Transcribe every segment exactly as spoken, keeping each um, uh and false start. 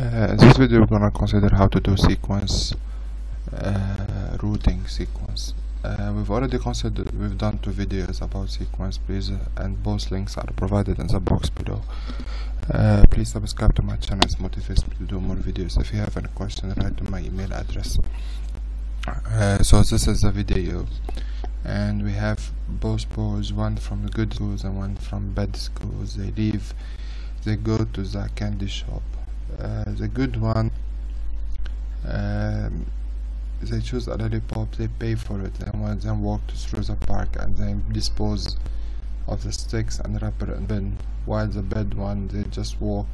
Uh, in this video we're gonna consider how to do sequence uh, routing sequence. Uh, we've already considered we've done two videos about sequence, please, and both links are provided in the box below. Uh, please subscribe to my channel. It motivates me to do more videos. If you have any question, write to my email address. Uh, so this is the video, and we have both boys, one from good schools and one from bad schools. They leave, they go to the candy shop. Uh, the good one, um, they choose a lollipop, they pay for it, and one of them walks through the park and then dispose of the sticks and wrapper in bin, while the bad one, they just walk,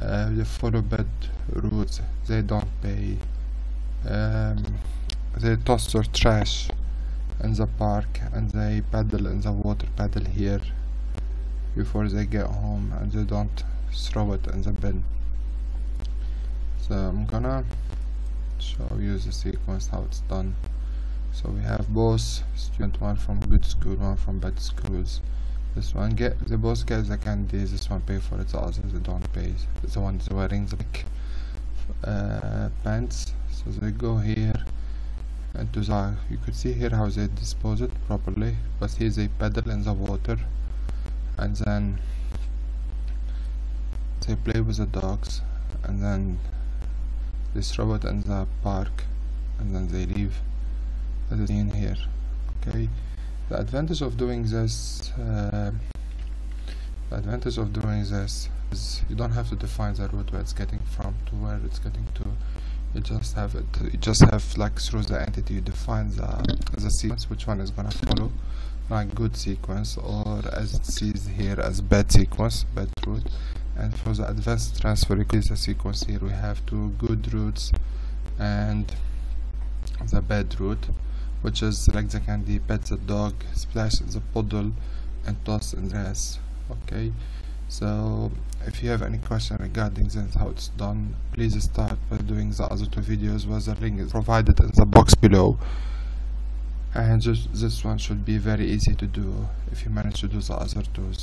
uh, they follow bad routes, they don't pay, um, they toss their trash in the park and they paddle in the water, paddle here before they get home, and they don't throw it in the bin. So I'm gonna show you the sequence how it's done. So we have both student, one from good school, one from bad schools. This one get they both get the candies. This one pay for it, the others they don't pay. The one is wearing the black uh, pants. So they go here and to the you could see here how they dispose it properly. But here they paddle in the water, and then they play with the dogs, and then they throw it in the park, and then they leave. That is in here. Okay. The advantage of doing this, uh, the advantage of doing this is you don't have to define the route where it's getting from to where it's getting to. You just have it. You just have like through the entity you define the the sequence which one is gonna follow, like good sequence or as it sees here as bad sequence, bad route. And for the advanced transfer, you can see the sequence here. We have two good routes and the bad route, which is select the candy, pet the dog, splash in the puddle, and toss in the grass. Okay, so if you have any question regarding this, how it's done, please start by doing the other two videos where the link is provided in the box below. And just this one should be very easy to do if you manage to do the other two.